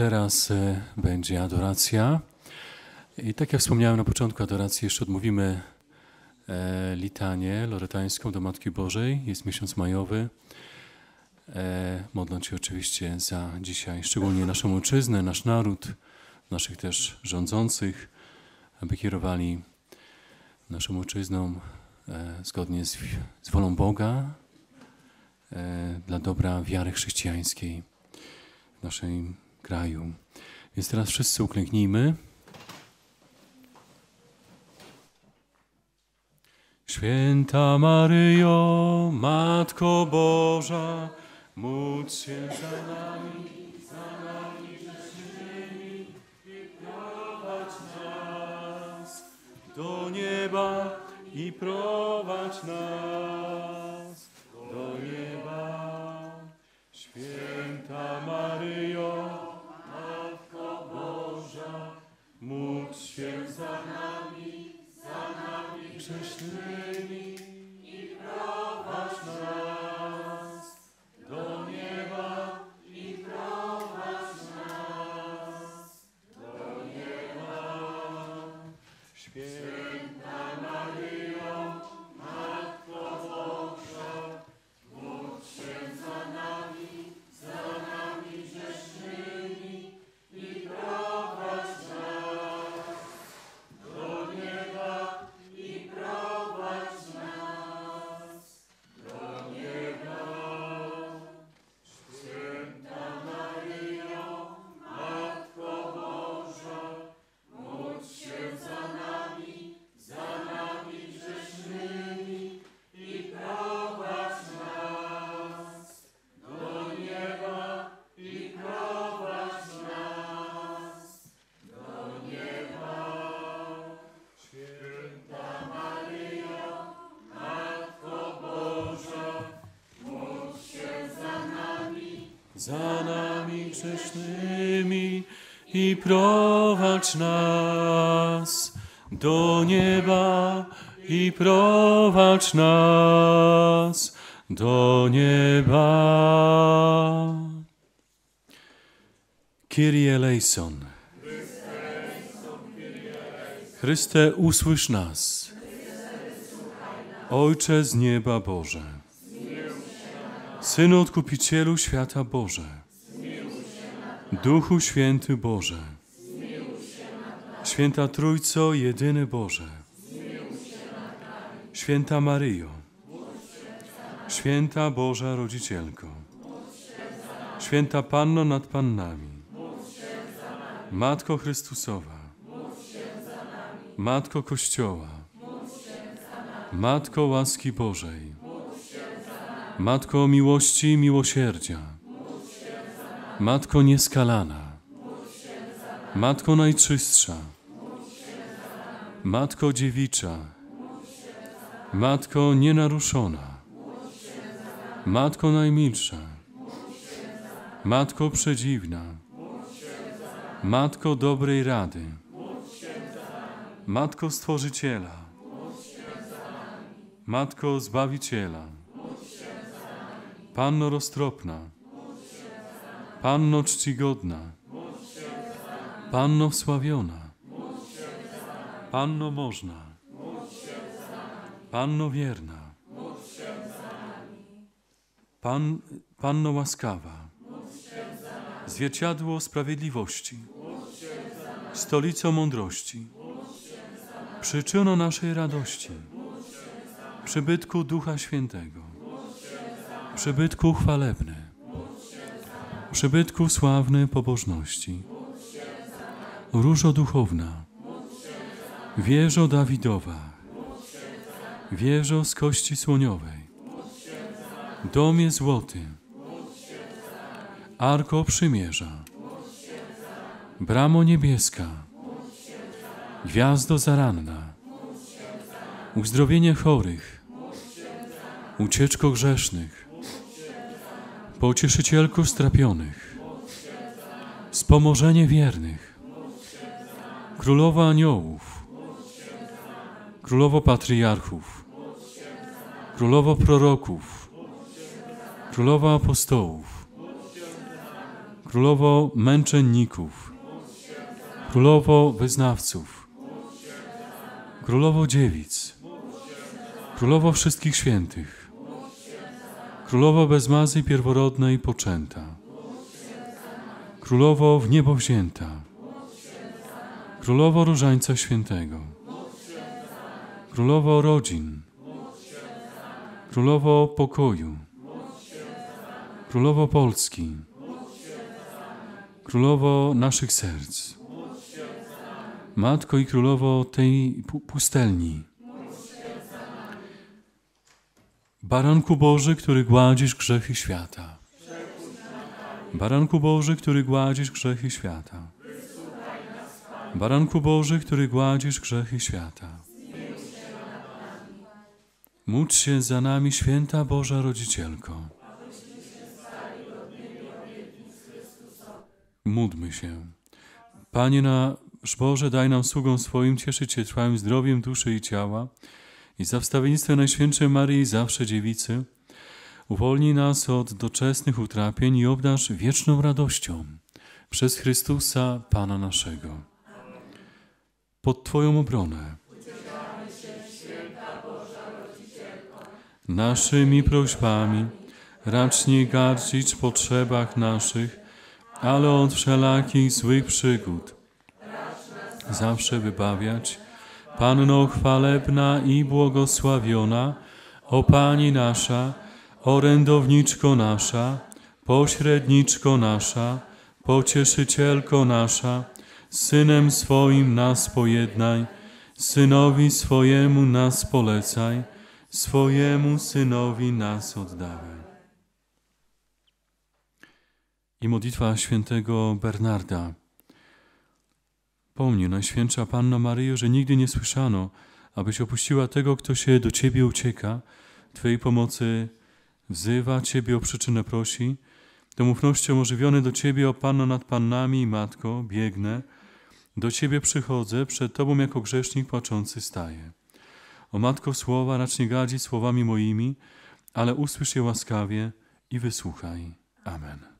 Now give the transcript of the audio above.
Teraz będzie adoracja. I tak jak wspomniałem na początku adoracji, jeszcze odmówimy litanię loretańską do Matki Bożej. Jest miesiąc majowy. Modląc się oczywiście za dzisiaj, szczególnie naszą ojczyznę, nasz naród, naszych też rządzących, aby kierowali naszą ojczyzną zgodnie z wolą Boga, dla dobra wiary chrześcijańskiej w naszym kraju. Więc teraz wszyscy uklęknijmy. Święta Maryjo, Matko Boża, módl się za nami grzesznymi i prowadź nas do nieba i prowadź nas do nieba. Święta Maryjo, Matko Boża, módl się za nami grzesznymi i prowadź nas do nieba i prowadź nas do nieba. Święta Maryjo, Matko Boża, módl się za nami grzesznymi i prowadź nas do nieba i prowadź nas do nieba. Święta Maryjo, Matko Boża, módl się za nami grzesznymi i prowadź nas do nieba i prowadź nas do nieba. Święta Maryjo, Matko Boża, módl się za nami grzesznymi i prowadź nas do nieba i prowadź nas do nieba. Kyrie eleison. Chryste, usłysz nas. Ojcze z nieba Boże, Synu Odkupicielu świata Boże, Duchu Święty Boże, Święta Trójco, jedyny Boże, Święta Maryjo, Święta Boża Rodzicielko, Święta Panno nad Pannami, Matko Chrystusowa, Matko Kościoła, Matko łaski Bożej, Matko miłości i miłosierdzia, Matko nieskalana, Matko najczystsza, Matko dziewicza, Matko nienaruszona, Matko najmilsza, Matko przedziwna, Matko dobrej rady, Matko Stworzyciela, Matko Zbawiciela, Panno roztropna, Panno czcigodna, Panno wsławiona, Panno można, Panno wierna, Panno łaskawa, zwierciadło sprawiedliwości, stolico mądrości, przyczyno naszej radości, przybytku Ducha Świętego, przybytku chwalebny, przybytku sławny pobożności, Różo duchowna, wieżo Dawidowa, wieżo z kości słoniowej, domie złoty, arko przymierza, bramo niebieska, gwiazdo zaranna, uzdrowienie chorych, ucieczko grzesznych, pocieszycielko strapionych, wspomożenie wiernych, Królowa Aniołów, Królowo Patriarchów, Królowo Proroków, Królowa Apostołów, Królowo męczenników, Królowo wyznawców, Królowo dziewic, Królowo wszystkich świętych, Królowo bez mazy pierworodnej poczęta, Królowo w niebo wzięta, Królowo Różańca Świętego, Królowo rodzin, Królowo pokoju, Królowo Polski, Królowo naszych serc, Matko i Królowo tej pustelni, Baranku Boży, który gładzisz grzechy świata, Baranku Boży, który gładzisz grzechy świata, Baranku Boży, który gładzisz grzechy świata, módl się za nami, Święta Boża Rodzicielko. Módlmy się. Panie nasz Boże, daj nam sługom swoim cieszyć się Twoim zdrowiem duszy i ciała i za wstawiennictwem Najświętszej Maryi, zawsze Dziewicy, uwolnij nas od doczesnych utrapień i obdarz wieczną radością przez Chrystusa, Pana naszego. Pod Twoją obronę naszymi prośbami racz nie gardzić w potrzebach naszych, ale od wszelakich złych przygód zawsze wybawiać. Panno chwalebna i błogosławiona, o Pani nasza, orędowniczko nasza, pośredniczko nasza, pocieszycielko nasza, Synem swoim nas pojednaj, Synowi swojemu nas polecaj, swojemu Synowi nas oddawaj. I modlitwa świętego Bernarda. Pomnij, Najświętsza Panno Maryjo, że nigdy nie słyszano, abyś opuściła tego, kto się do Ciebie ucieka, Twojej pomocy wzywa, Ciebie o przyczynę prosi. Domównością ożywiony do Ciebie, o Panno nad Pannami i Matko, biegnę, do Ciebie przychodzę, przed Tobą jako grzesznik płaczący staję. O Matko słowa, racz nie gardzić słowami moimi, ale usłysz je łaskawie i wysłuchaj. Amen.